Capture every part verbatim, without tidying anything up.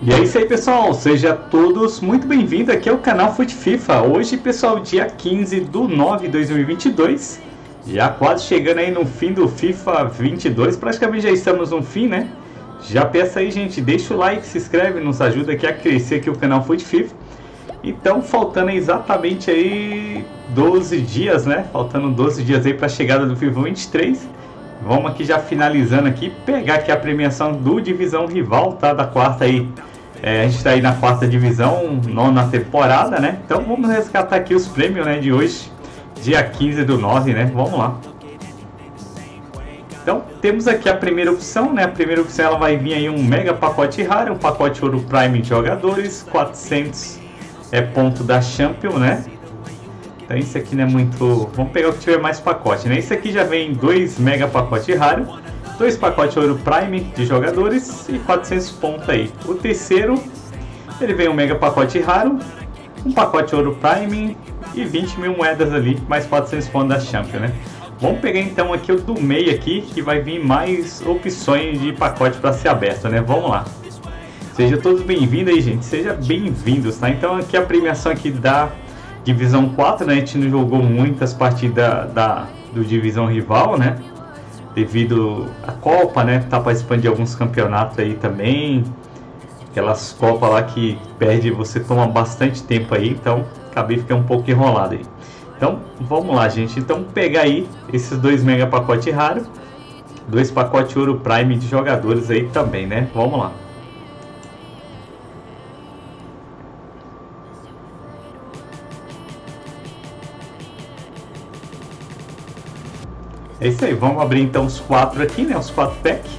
E é isso aí, pessoal, seja todos muito bem-vindos aqui ao canal Fute FIFA. Hoje, pessoal, dia quinze do nove de dois mil e vinte e dois, já quase chegando aí no fim do FIFA vinte e dois, praticamente já estamos no fim, né? Já peço aí, gente, deixa o like, se inscreve, nos ajuda aqui a crescer aqui o canal Fute FIFA. Então, faltando exatamente aí doze dias, né? Faltando doze dias aí para a chegada do FIFA vinte e três. Vamos aqui já finalizando aqui, pegar aqui a premiação do Divisão Rival, tá? Da quarta aí, é, a gente tá aí na quarta divisão, nona temporada, né? Então vamos resgatar aqui os prêmios, né? De hoje, dia quinze do nove, né? Vamos lá. Então temos aqui a primeira opção, né? A primeira opção, ela vai vir aí um mega pacote raro, um pacote ouro prime de jogadores, quatrocentos é ponto da Champions, né? Então isso aqui não é muito... Vamos pegar o que tiver mais pacote, né? Isso aqui já vem dois mega pacote raro, dois pacotes ouro prime de jogadores e quatrocentos pontos aí. O terceiro, ele vem um mega pacote raro, um pacote ouro prime e vinte mil moedas ali, mais quatrocentos pontos da Champions, né? Vamos pegar então aqui o do meio aqui, que vai vir mais opções de pacote para ser aberto, né? Vamos lá. Sejam todos bem-vindos aí, gente. Sejam bem-vindos, tá? Então aqui a premiação aqui da... Divisão quatro, né? A gente não jogou muitas partidas da, do Divisão Rival, né? Devido à Copa, né? Tá participando de alguns campeonatos aí também. Aquelas Copas lá que perde, você toma bastante tempo aí. Então, acabei ficando um pouco enrolado aí. Então, vamos lá, gente. Então, pegar aí esses dois mega pacote raro. Dois pacotes ouro prime de jogadores aí também, né? Vamos lá. É isso aí, vamos abrir então os quatro aqui, né? Os quatro packs.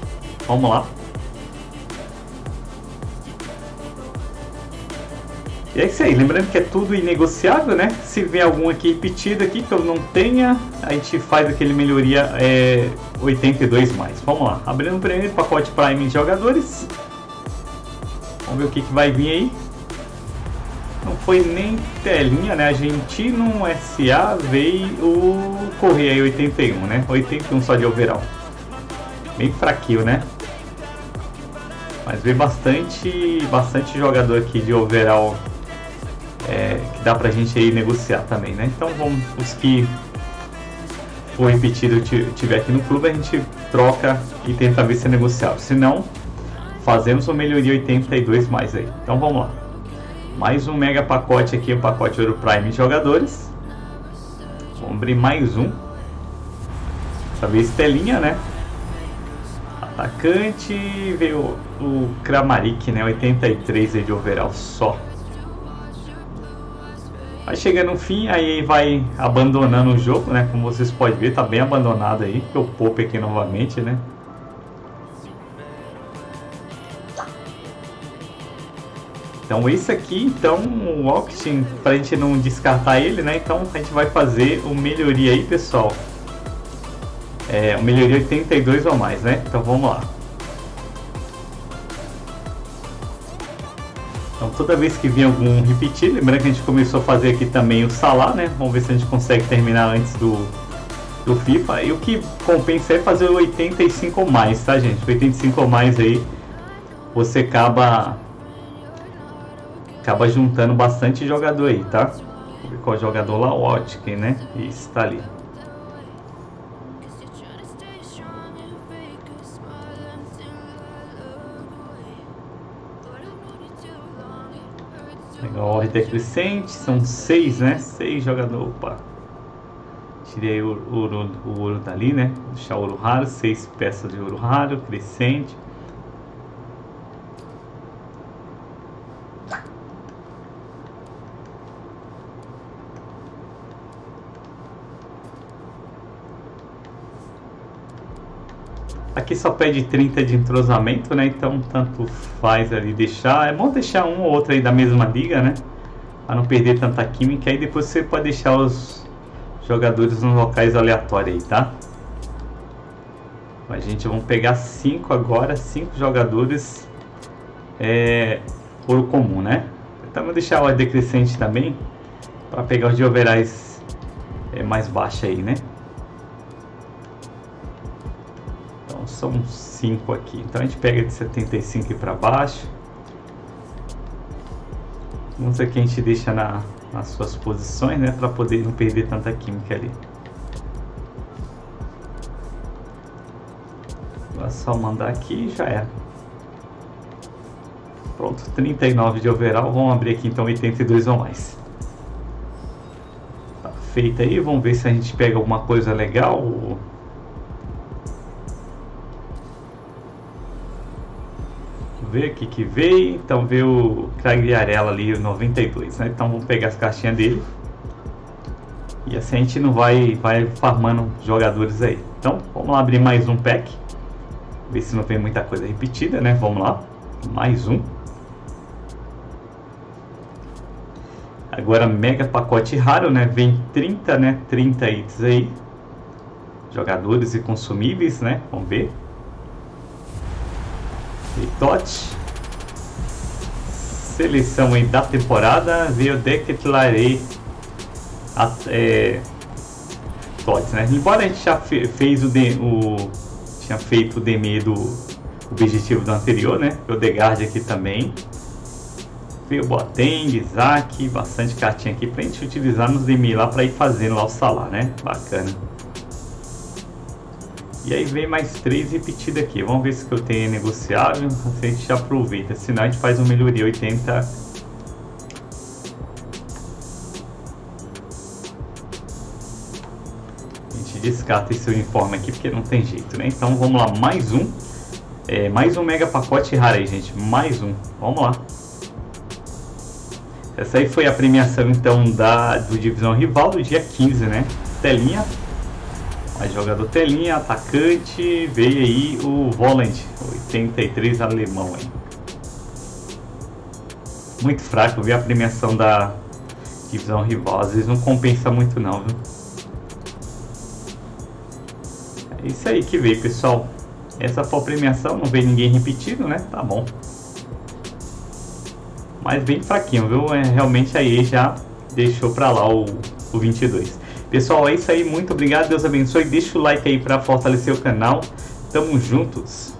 Vamos lá. E é isso aí, lembrando que é tudo inegociável, né? Se vier algum aqui repetido aqui que eu não tenha, a gente faz aquele melhoria é, oitenta e dois mais. Vamos lá, abrindo o primeiro pacote Prime de jogadores. Vamos ver o que, que vai vir aí. Não foi nem telinha, né? Argentino, S A, veio o Correia aí, oitenta e um, né? oitenta e um só de overall. Bem fraquinho, né? Mas veio bastante, bastante jogador aqui de overall é, que dá pra gente aí negociar também, né? Então vamos, os que for repetido tiver aqui no clube, a gente troca e tenta ver se é negociável. Se não, fazemos uma melhoria oitenta e dois mais aí. Então vamos lá. Mais um mega pacote aqui, um pacote Ouro Prime de jogadores. Vamos abrir mais um. Dessa vez telinha, né? Atacante, veio o Kramarik, né? oitenta e três aí de overall só. Vai chegando no fim, aí vai abandonando o jogo, né? Como vocês podem ver, tá bem abandonado aí. Eu poupo aqui novamente, né? Então esse aqui, então o auction, pra gente não descartar ele, né? Então a gente vai fazer o melhoria aí, pessoal. É, o melhoria oitenta e dois ou mais, né? Então vamos lá. Então toda vez que vir algum repetir, lembrando que a gente começou a fazer aqui também o Salah, né? Vamos ver se a gente consegue terminar antes do, do FIFA. E o que compensa é fazer o oitenta e cinco ou mais, tá, gente? O oitenta e cinco ou mais aí, você acaba... Acaba juntando bastante jogador aí, tá? Vou ver qual jogador lá, o Boateng, né? Isso, tá ali. Legal, a ordem crescente, são seis, né? Seis jogadores, opa. Tirei o ouro, o ouro dali, né? Vou deixar o ouro raro, seis peças de ouro raro, crescente. Aqui só pede trinta de entrosamento, né? Então tanto faz ali deixar. É bom deixar um ou outro aí da mesma liga, né? Para não perder tanta química. Aí depois você pode deixar os jogadores nos locais aleatórios aí, tá? A gente vai pegar cinco agora, cinco jogadores é, ouro comum, né? Então vou deixar o decrescente também para pegar os de overais é, mais baixa aí, né? São cinco aqui, então a gente pega de setenta e cinco para baixo. Uns aqui a gente deixa na, nas suas posições, né? Para poder não perder tanta química ali. É só mandar aqui e já era. Pronto, trinta e nove de overall. Vamos abrir aqui então oitenta e dois ou mais. Tá feito aí. Vamos ver se a gente pega alguma coisa legal. Ver o que que veio, então veio o Craigarela ali, o noventa e dois, né? Então vamos pegar as caixinhas dele e assim a gente não vai, vai farmando jogadores aí. Então vamos lá abrir mais um pack, ver se não tem muita coisa repetida, né? Vamos lá, mais um. Agora mega pacote raro, né? Vem trinta, né? trinta itens aí, jogadores e consumíveis, né? Vamos ver. Tote, seleção aí da temporada, veio declarei a, é, Tots, né? Embora a gente já fe, fez o, de, o tinha feito o D M do o objetivo do anterior, né? O The Guard aqui também veio Boateng, Isaac, bastante cartinha aqui pra gente utilizar nos D M lá para ir fazendo lá o salário, né? Bacana. E aí vem mais três repetidas aqui. Vamos ver se que eu tenho é negociável. Assim a gente já aproveita. Senão a gente faz uma melhoria. oitenta. A gente descarta esse uniforme aqui porque não tem jeito, né? Então vamos lá. Mais um. É, mais um mega pacote raro aí, gente. Mais um. Vamos lá. Essa aí foi a premiação então da, do Divisão Rival do dia quinze, né? Telinha. Aí jogador telinha, atacante, veio aí o Volland, oitenta e três alemão aí. Muito fraco, viu? A premiação da Divisão Rival, às vezes não compensa muito não, viu? É isso aí que veio, pessoal. Essa foi a premiação, não veio ninguém repetido, né? Tá bom. Mas bem fraquinho, viu? É, realmente aí já deixou pra lá o, o vinte e dois. Pessoal, é isso aí, muito obrigado, Deus abençoe, deixa o like aí para fortalecer o canal, tamo juntos!